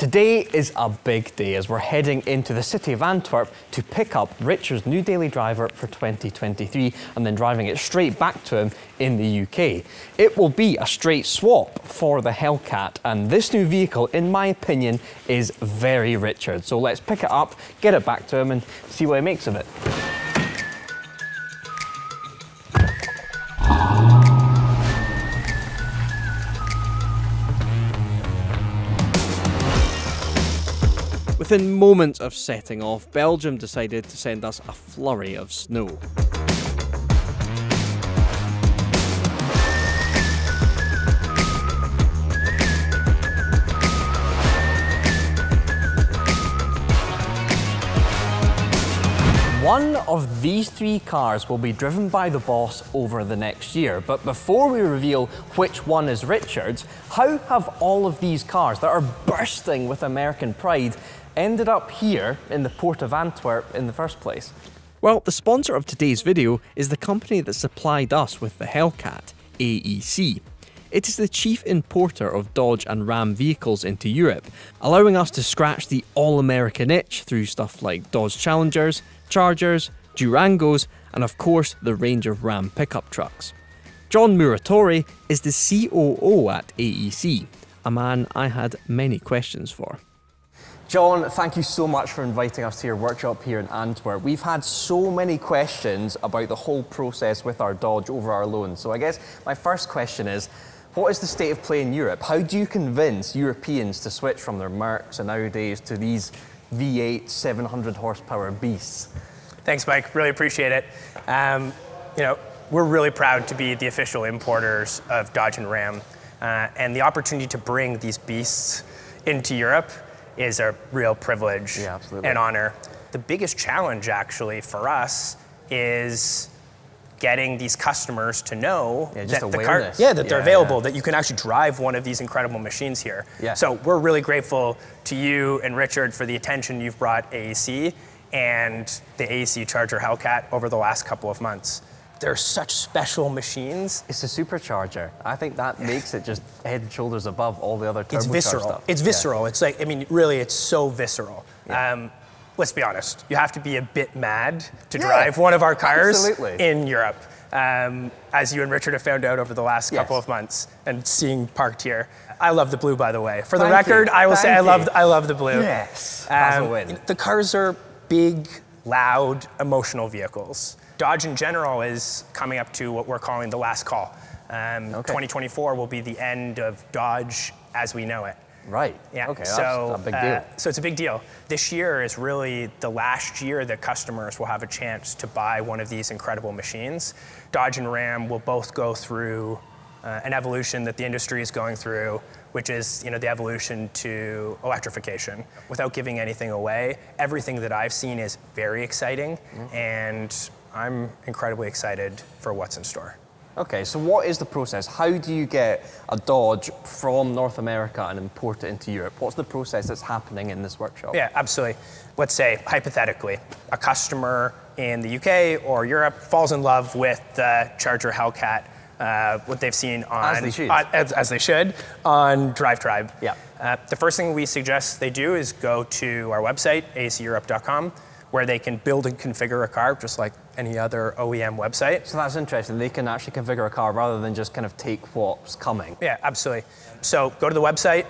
Today is a big day as we're heading into the city of Antwerp to pick up Richard's new daily driver for 2023 and then driving it straight back to him in the UK. It will be a straight swap for the Hellcat, and this new vehicle, in my opinion, is very Richard. So let's pick it up, get it back to him and see what he makes of it. Within moments of setting off, Belgium decided to send us a flurry of snow. One of these three cars will be driven by the boss over the next year, but before we reveal which one is Richard's, how have all of these cars that are bursting with American pride ended up here in the port of Antwerp in the first place? Well, the sponsor of today's video is the company that supplied us with the Hellcat, AEC. It is the chief importer of Dodge and Ram vehicles into Europe, allowing us to scratch the all-American itch through stuff like Dodge Challengers, Chargers, Durangos, and of course the range of Ram pickup trucks. John Muratori is the COO at AEC, a man I had many questions for. John, thank you so much for inviting us to your workshop here in Antwerp. We've had so many questions about the whole process with our Dodge over our loan. So I guess my first question is, what is the state of play in Europe? How do you convince Europeans to switch from their Mercs and nowadays to these V8 700 horsepower beasts? Thanks, Mike, really appreciate it. We're really proud to be the official importers of Dodge and Ram, and the opportunity to bring these beasts into Europe is a real privilege and honor. The biggest challenge actually for us is getting these customers to know that they're available, that you can actually drive one of these incredible machines here. Yeah. So we're really grateful to you and Richard for the attention you've brought AEC and the AEC Charger Hellcat over the last couple of months. They're such special machines. It's a supercharger. I think that makes it just head and shoulders above all the other turbocharged stuff. It's visceral. It's visceral. Yeah. It's like, I mean, really, it's so visceral. Yeah. Let's be honest, you have to be a bit mad to drive one of our cars in Europe, as you and Richard have found out over the last couple of months and seeing parked here. I love the blue, by the way. For the record, I will say I love the blue. Yes, that's a win. The cars are big, loud, emotional vehicles. Dodge in general is coming up to what we're calling the last call. 2024 will be the end of Dodge as we know it. Right. Yeah. Okay. So that's a big deal. So it's a big deal. This year is really the last year that customers will have a chance to buy one of these incredible machines. Dodge and Ram will both go through an evolution that the industry is going through, which is the evolution to electrification. Without giving anything away, everything that I've seen is very exciting, and I'm incredibly excited for what's in store. Okay, so what is the process? How do you get a Dodge from North America and import it into Europe? What's the process that's happening in this workshop? Yeah, absolutely. Let's say, hypothetically, a customer in the UK or Europe falls in love with the Charger Hellcat, what they've seen on... As they should, on Drive Tribe. Yeah. The first thing we suggest they do is go to our website, aeceurope.com, where they can build and configure a car just like any other OEM website. So that's interesting. They can actually configure a car rather than just kind of take what's coming. Yeah, absolutely. So go to the website,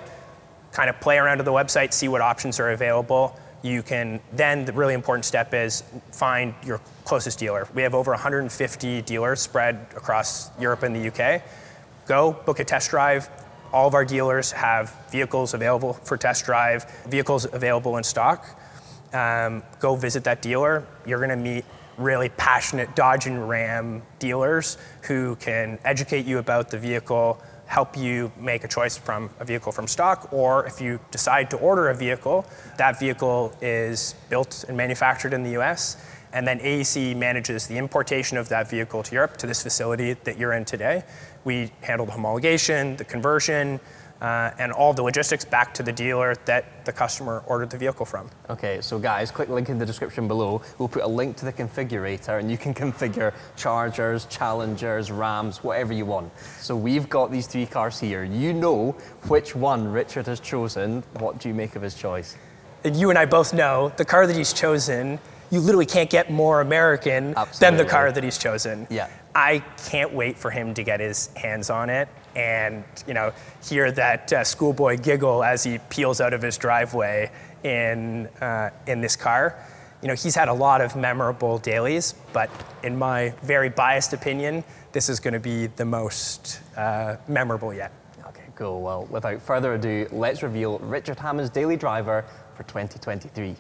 kind of play around with the website, see what options are available. You can then, the really important step is find your closest dealer. We have over 150 dealers spread across Europe and the UK. Go book a test drive. All of our dealers have vehicles available for test drive, vehicles available in stock. Go visit that dealer. You're going to meet really passionate Dodge and Ram dealers who can educate you about the vehicle, help you make a choice from a vehicle from stock, or if you decide to order a vehicle, that vehicle is built and manufactured in the US, and then AEC manages the importation of that vehicle to Europe, to this facility that you're in today. We handle the homologation, the conversion, and all the logistics back to the dealer that the customer ordered the vehicle from. Okay, so guys, click the link in the description below. We'll put a link to the configurator and you can configure Chargers, Challengers, Rams, whatever you want. So we've got these three cars here. You know which one Richard has chosen. What do you make of his choice? And you and I both know the car that he's chosen, you literally can't get more American Absolutely. Than the car that he's chosen. Yeah. I can't wait for him to get his hands on it and, you know, hear that schoolboy giggle as he peels out of his driveway in this car. You know, he's had a lot of memorable dailies, but in my very biased opinion, this is going to be the most memorable yet. Okay, cool. Well, without further ado, let's reveal Richard Hammond's daily driver for 2023.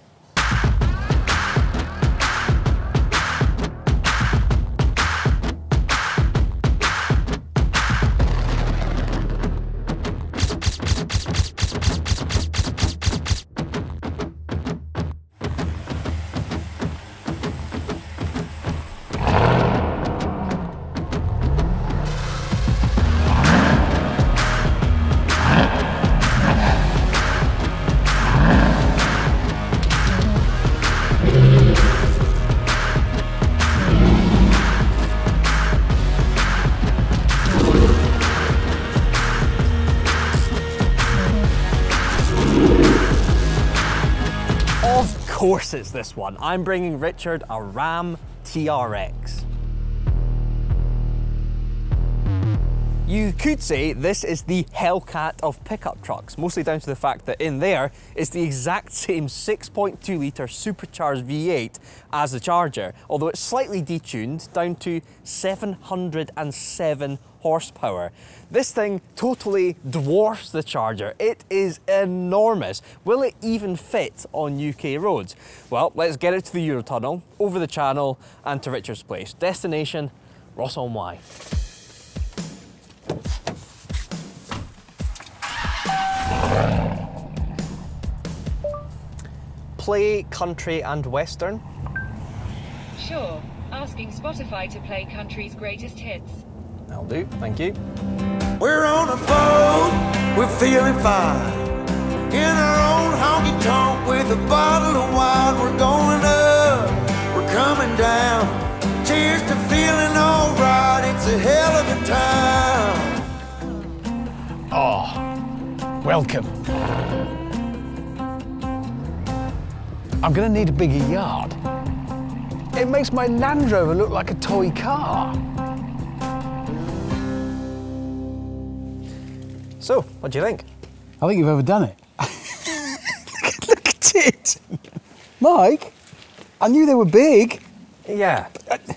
Of course it's this one. I'm bringing Richard a Ram TRX. You could say this is the Hellcat of pickup trucks, mostly down to the fact that in there it's the exact same 6.2 litre supercharged V8 as the Charger, although it's slightly detuned down to 707 horsepower. This thing totally dwarfs the Charger. It is enormous. Will it even fit on UK roads? Well, let's get it to the Eurotunnel, over the channel and to Richard's place. Destination, Ross-on-Wye. Play country and western. Sure, asking Spotify to play country's greatest hits. That'll do, thank you. We're on a boat, we're feeling fine. In our own honky-tonk with a bottle of wine. We're going up, we're coming down. Cheers to feeling all right, it's a hell of a time. Oh, welcome. I'm going to need a bigger yard. It makes my Land Rover look like a toy car. So, what do you think? I think you've overdone it. Look at it! Mike, I knew they were big. Yeah,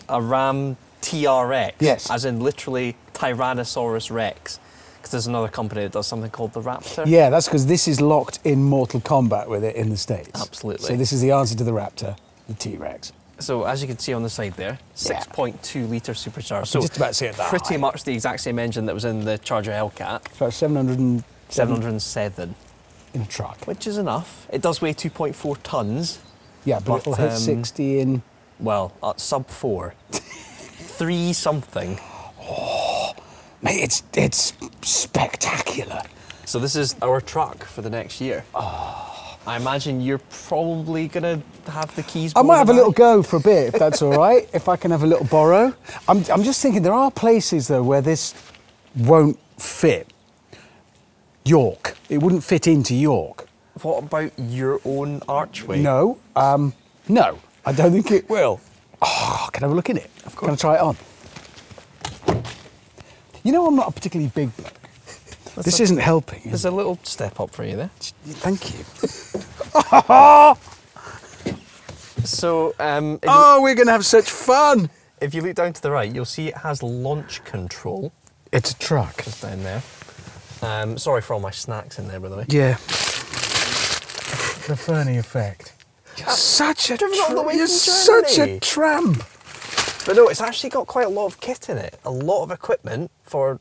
a Ram TRX. Yes. As in literally Tyrannosaurus Rex. Because there's another company that does something called the Raptor. Yeah, that's because this is locked in Mortal Kombat with it in the States. Absolutely. So this is the answer to the Raptor, the T-Rex. So as you can see on the side there, 6.2 litre supercharged. So just about see it that pretty high. Much the exact same engine that was in the Charger Hellcat. It's about 707 in a truck. Which is enough. It does weigh 2.4 tonnes. Yeah, but it'll hit 60 in... Well, sub 4. 3 something. Mate, it's spectacular. So this is our truck for the next year. Oh, I imagine you're probably gonna have the keys. I might have a little go for a bit, if that's all right. If I can have a little borrow. I'm just thinking there are places though where this won't fit. York, it wouldn't fit into York. What about your own archway? No, no, I don't think it will. Oh, can I have a look in it? Of course. Can I try it on? You know, I'm not a particularly big bloke. This isn't helping. There's a little step up for you there. Thank you. So, oh, we're going to have such fun. If you look down to the right, you'll see it has launch control. It's a truck. Just down there. Sorry for all my snacks in there, by the way. Yeah. The Fernie effect. You're such a tramp. But no, it's actually got quite a lot of kit in it, a lot of equipment for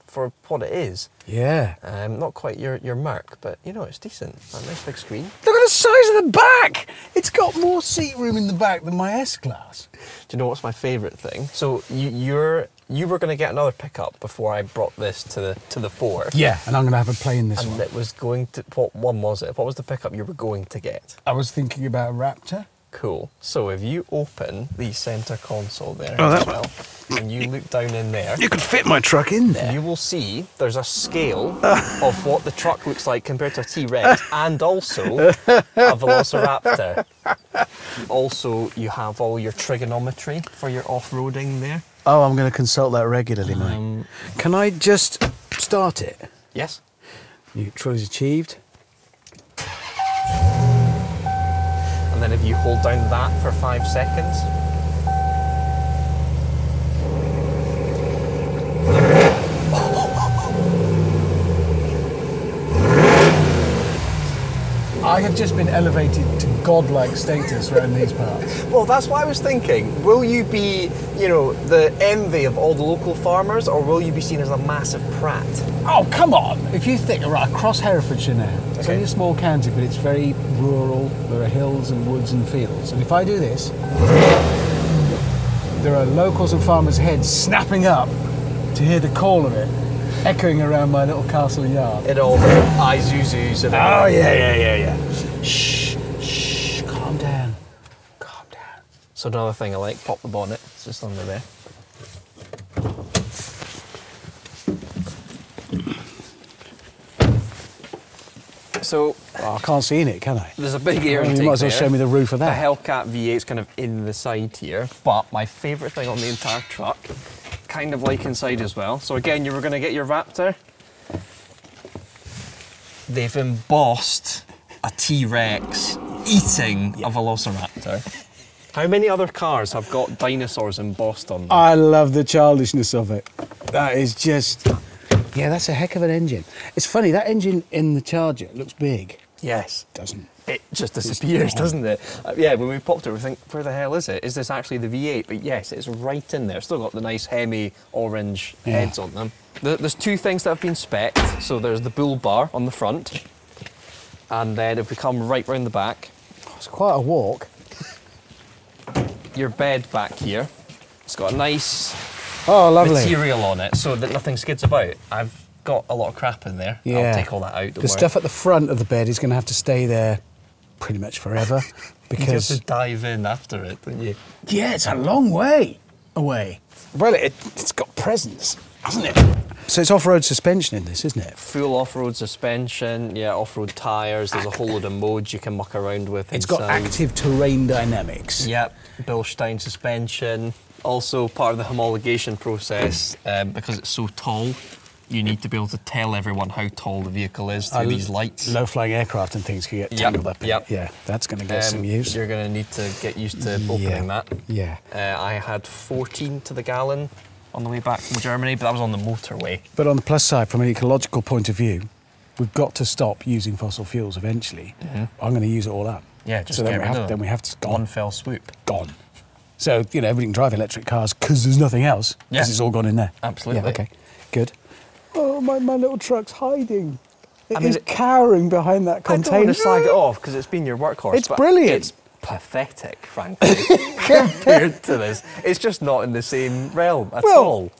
what it is. Yeah. Not quite your mark, but you know, it's decent. That nice big screen. Look at the size of the back! It's got more seat room in the back than my S-Class. Do you know what's my favourite thing? So you were going to get another pickup before I brought this to the fore. Yeah, and I'm going to have a play in this one. And it was going to, what one was it? What was the pickup you were going to get? I was thinking about a Raptor. Cool. So if you open the centre console there as well, and you look down in there... You could fit my truck in there. You will see there's a scale of what the truck looks like compared to a T-Rex and also a Velociraptor. Also, you have all your trigonometry for your off-roading there. Oh, I'm going to consult that regularly, mate. Can I just start it? Yes. Neutral is achieved. And then if you hold down that for 5 seconds. I have just been elevated to godlike status around these parts. Well, that's what I was thinking. Will you be, you know, the envy of all the local farmers, or will you be seen as a massive prat? Oh, come on! If you think, right, across Herefordshire now, it's only a small county, but it's very rural. There are hills and woods and fields. And if I do this, there are locals and farmers' heads snapping up to hear the call of it. Echoing around my little castle yard. It all I-zoos and everything. Oh, yeah. Shh, calm down. So another thing I like, pop the bonnet, it's just under there. So... Oh, I can't see in it, can I? There's a big air intake. You might as well show me the roof of that. The Hellcat V8's kind of in the side here, but my favourite thing on the entire truck, kind of like inside as well. So again, you were going to get your Raptor. They've embossed a T-Rex eating a Velociraptor. How many other cars have got dinosaurs embossed on them? I love the childishness of it. That is just... Yeah, that's a heck of an engine. It's funny, that engine in the Charger looks big. Yes. It doesn't. It just disappears, doesn't it? Yeah, when we popped it, we think, where the hell is it? Is this actually the V8? But yes, it's right in there. Still got the nice Hemi orange heads on them. There's two things that have been specced. So there's the bull bar on the front, and then if we come right round the back... It's quite a walk. Your bed back here. It's got a nice material on it so that nothing skids about. I've got a lot of crap in there. Yeah. I'll take all that out. The stuff at the front of the bed is going to have to stay there pretty much forever because... You have to dive in after it, don't you? Yeah, it's a long way away. Well, it's got presence, hasn't it? So it's off-road suspension in this, isn't it? Full off-road suspension, yeah, off-road tyres. There's a whole load of modes you can muck around with. It's got active terrain dynamics. Yep, Bilstein suspension. Also part of the homologation process, because it's so tall, you need to be able to tell everyone how tall the vehicle is through these lights. Low-flying aircraft and things can get tangled up in it. Yeah, that's going to get some use. You're going to need to get used to opening that. Yeah. I had 14 to the gallon on the way back from Germany, but that was on the motorway. But on the plus side, from an ecological point of view, we've got to stop using fossil fuels eventually. I'm going to use it all up. Yeah, just so get rid of them. Then we have to... Gone. One fell swoop. Gone. So, you know, everybody can drive electric cars because there's nothing else, because it's all gone in there. Absolutely. Yeah, okay, good. Oh, my little truck's hiding. I mean, it's cowering behind that container. I don't want to slag it off because it's been your workhorse. It's brilliant. It's pathetic, frankly, compared to this. It's just not in the same realm at all.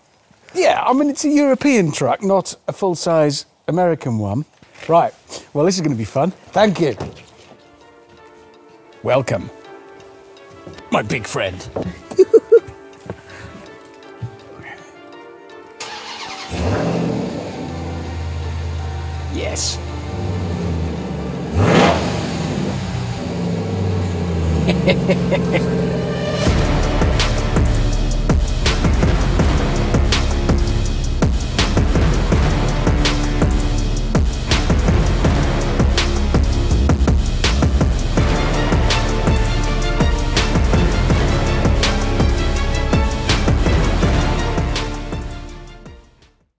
Yeah, I mean, it's a European truck, not a full-size American one. Right, well, this is going to be fun. Thank you. Welcome, my big friend. Yes.